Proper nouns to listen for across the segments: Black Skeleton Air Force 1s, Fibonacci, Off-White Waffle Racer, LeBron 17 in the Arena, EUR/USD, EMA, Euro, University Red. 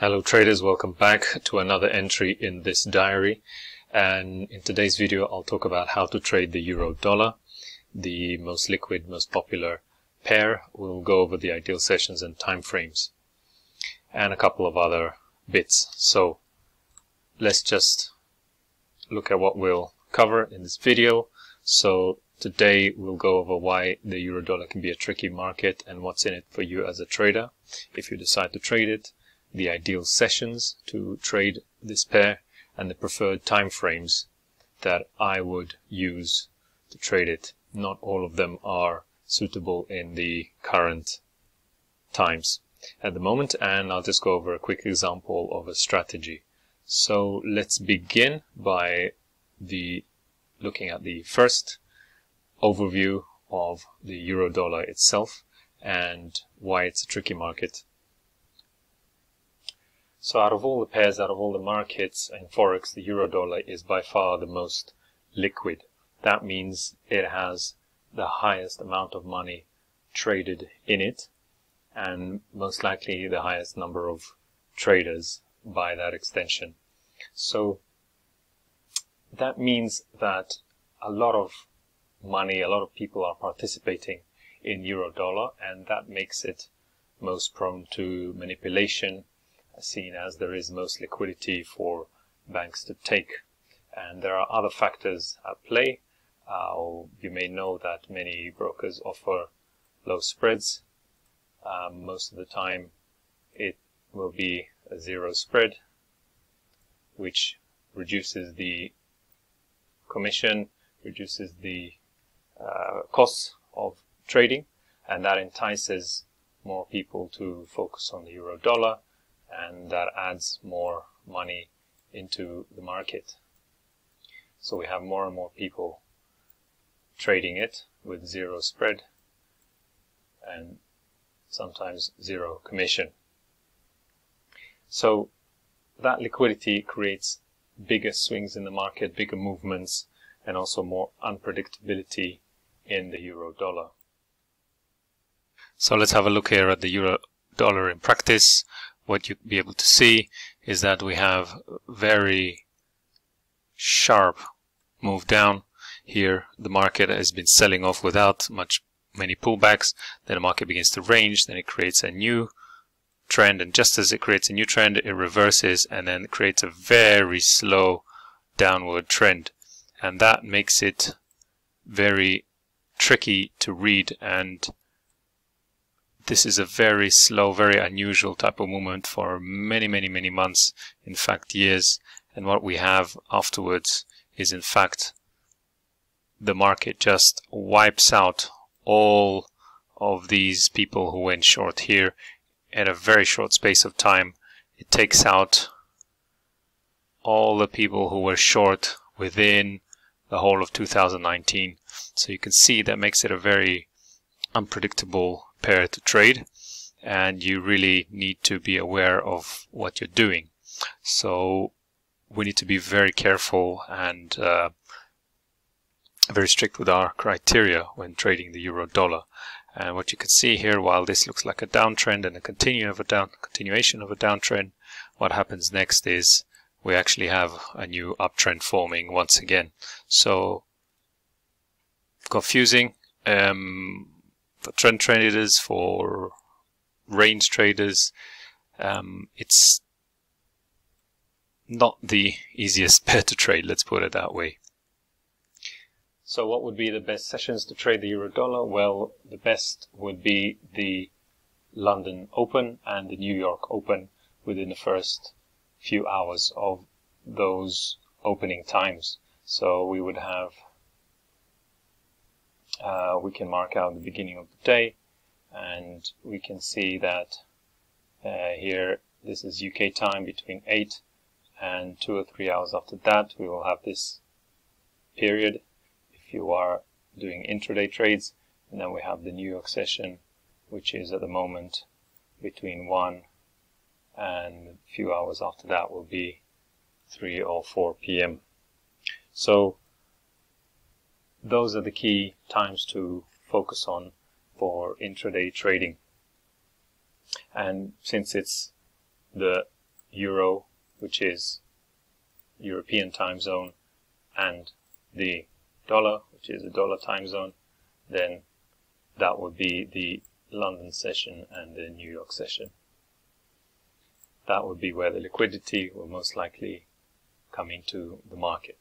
Hello traders, welcome back to another entry in this diary, and in today's video I'll talk about how to trade the euro dollar, the most liquid, most popular pair. We'll go over the ideal sessions and time frames and a couple of other bits. So let's just look at what we'll cover in this video. So today we'll go over why the euro dollar can be a tricky market and what's in it for you as a trader if you decide to trade it, the ideal sessions to trade this pair, and the preferred time frames that I would use to trade it. Not all of them are suitable in the current times at the moment, and I'll just go over a quick example of a strategy. So let's begin by looking at the first overview of the euro dollar itself and why it's a tricky market. So out of all the pairs, out of all the markets in Forex, the euro dollar is by far the most liquid. That means it has the highest amount of money traded in it, and most likely the highest number of traders by that extension. So that means that a lot of money, a lot of people are participating in euro dollar, and that makes it most prone to manipulation, seen as there is most liquidity for banks to take. And there are other factors at play. You may know that many brokers offer low spreads. Most of the time it will be a zero spread, which reduces the commission, reduces the costs of trading, and that entices more people to focus on the euro dollar, and that adds more money into the market. So we have more and more people trading it with zero spread and sometimes zero commission. So that liquidity creates bigger swings in the market, bigger movements, and also more unpredictability in the euro dollar. So let's have a look here at the euro dollar in practice. What you'll be able to see is that we have very sharp move down here. The market has been selling off without many pullbacks. Then the market begins to range, then it creates a new trend, and just as it creates a new trend, it reverses and then creates a very slow downward trend, and that makes it very tricky to read. And this is a very slow, very unusual type of movement for many months, in fact years. And what we have afterwards is, in fact, the market just wipes out all of these people who went short here in a very short space of time. It takes out all the people who were short within the whole of 2019. So you can see that makes it a very unpredictable pair to trade, and you really need to be aware of what you're doing. So we need to be very careful and very strict with our criteria when trading the euro dollar. And what you can see here, while this looks like a downtrend and a continuation of a downtrend, what happens next is we actually have a new uptrend forming once again. So confusing for trend traders, for range traders. It's not the easiest pair to trade, let's put it that way. So what would be the best sessions to trade the euro dollar? Well, the best would be the London Open and the New York Open within the first few hours of those opening times. So we would have we can mark out the beginning of the day, and we can see that here, this is UK time between 8 and 2 or 3 hours after that we will have this period if you are doing intraday trades. And then we have the New York session, which is at the moment between 1 and a few hours after that will be 3 or 4 p.m. So those are the key times to focus on for intraday trading. And since it's the euro, which is European time zone, and the dollar, which is the dollar time zone, then that would be the London session and the New York session. That would be where the liquidity will most likely come into the market.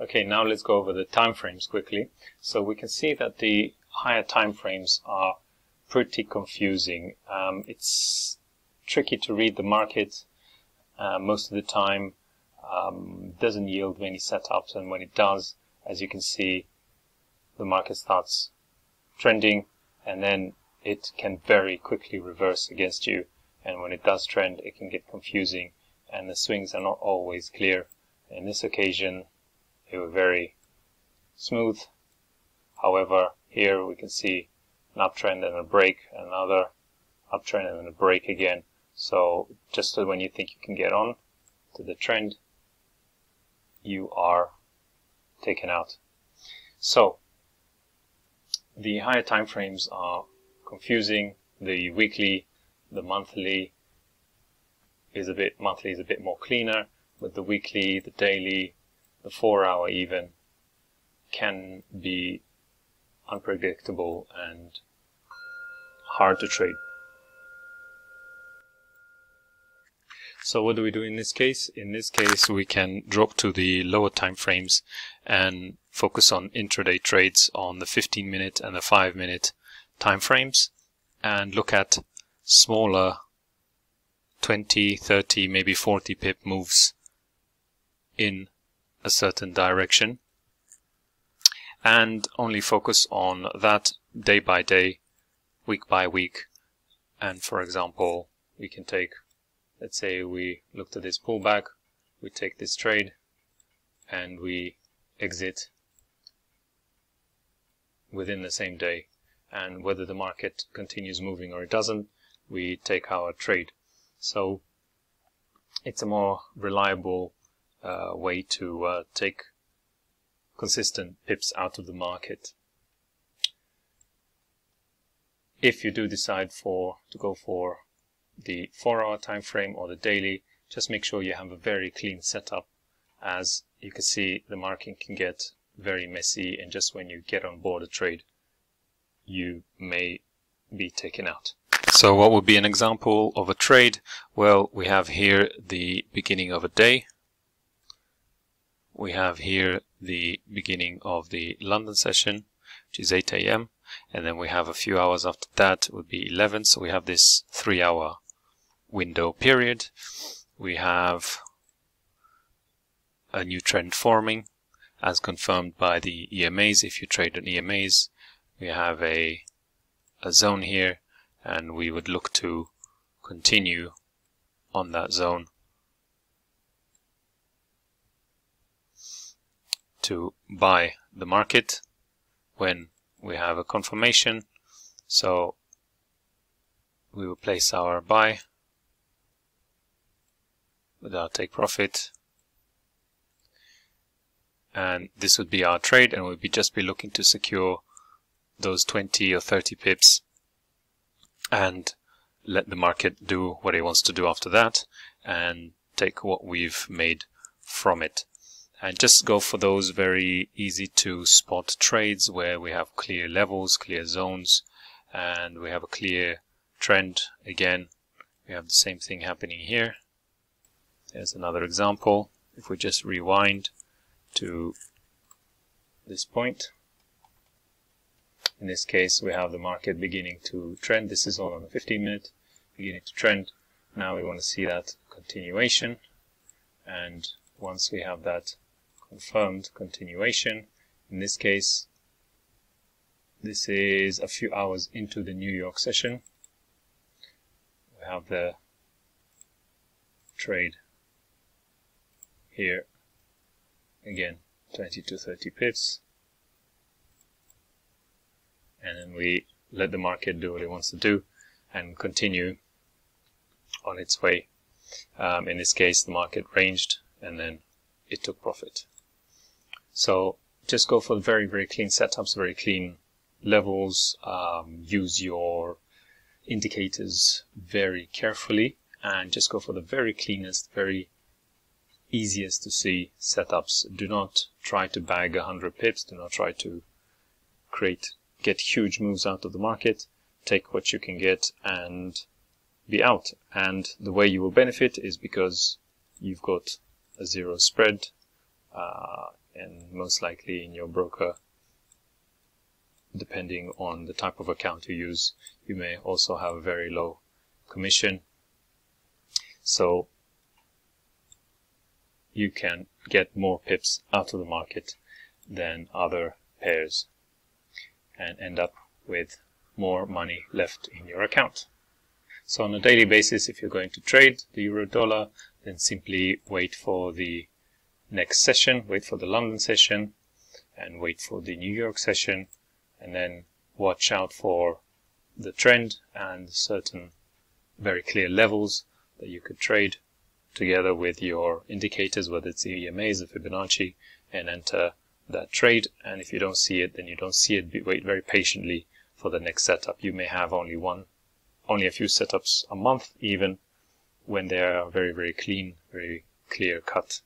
Okay, now let's go over the time frames quickly. So we can see that the higher time frames are pretty confusing. It's tricky to read the market most of the time. Doesn't yield many setups, and when it does, as you can see, the market starts trending and then it can very quickly reverse against you, and when it does trend it can get confusing and the swings are not always clear. In this occasion they were very smooth, however here we can see an uptrend and a break, another uptrend and a break again. So just when you think you can get on to the trend, you are taken out. So the higher time frames are confusing. The weekly, the monthly is a bit more cleaner, but the weekly, the daily, the 4-hour even can be unpredictable and hard to trade. So what do we do in this case? In this case we can drop to the lower time frames and focus on intraday trades on the 15-minute and the 5-minute time frames, and look at smaller 20, 30, maybe 40 pip moves in a certain direction, and only focus on that day by day, week by week. And for example, we can take, let's say we looked at this pullback, we take this trade and we exit within the same day, and whether the market continues moving or it doesn't, we take our trade. So it's a more reliable way to take consistent pips out of the market. If you do decide to go for the 4-hour time frame or the daily, just make sure you have a very clean setup. As you can see, the market can get very messy, and just when you get on board a trade you may be taken out. So what would be an example of a trade? Well, we have here the beginning of a day, we have here the beginning of the London session, which is 8 AM, and then we have a few hours after that would be 11. So we have this 3-hour window period, we have a new trend forming as confirmed by the EMAs if you trade on EMAs. We have a zone here, and we would look to continue on that zone to buy the market when we have a confirmation. So we will place our buy with our take profit, and this would be our trade, and we'll just be looking to secure those 20 or 30 pips and let the market do what it wants to do after that and take what we've made from it. And just go for those very easy to spot trades where we have clear levels, clear zones, and we have a clear trend. Again, we have the same thing happening here. There's another example. If we just rewind to this point, in this case we have the market beginning to trend. This is all on the 15-minute, beginning to trend. Now we want to see that continuation, and once we have that confirmed continuation, in this case this is a few hours into the New York session, we have the trade here. Again, 20 to 30 pips, and then we let the market do what it wants to do and continue on its way. In this case the market ranged and then it took profit. So just go for very, very clean setups, very clean levels. Use your indicators very carefully and just go for the very cleanest, very easiest to see setups. Do not try to bag 100 pips. Do not try to get huge moves out of the market. Take what you can get and be out. And the way you will benefit is because you've got a zero spread, and most likely in your broker, depending on the type of account you use, you may also have a very low commission. So you can get more pips out of the market than other pairs and end up with more money left in your account. So on a daily basis, if you're going to trade the euro dollar, then simply wait for the next session, wait for the London session and wait for the New York session, and then watch out for the trend and certain very clear levels that you could trade together with your indicators, whether it's the EMAs or Fibonacci, and enter that trade. And if you don't see it, then you don't see it. Wait very patiently for the next setup. You may have only a few setups a month, even when they are very, very clean, very clear cut.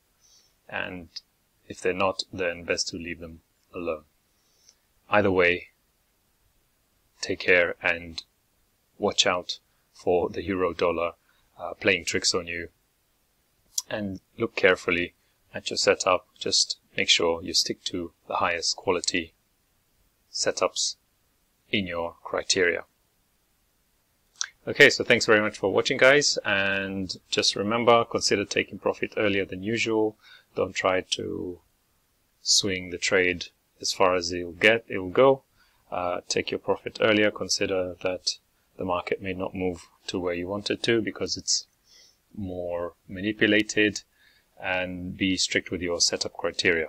And if they're not, then best to leave them alone. Either way, take care and watch out for the euro dollar playing tricks on you, and look carefully at your setup. Just make sure you stick to the highest quality setups in your criteria. Okay, so thanks very much for watching, guys, and just remember, consider taking profit earlier than usual. Don't try to swing the trade as far as it will go. Take your profit earlier. Consider that the market may not move to where you want it to because it's more manipulated, and be strict with your setup criteria.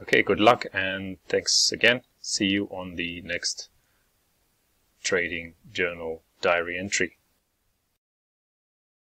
Okay, good luck and thanks again. See you on the next trading journal diary entry.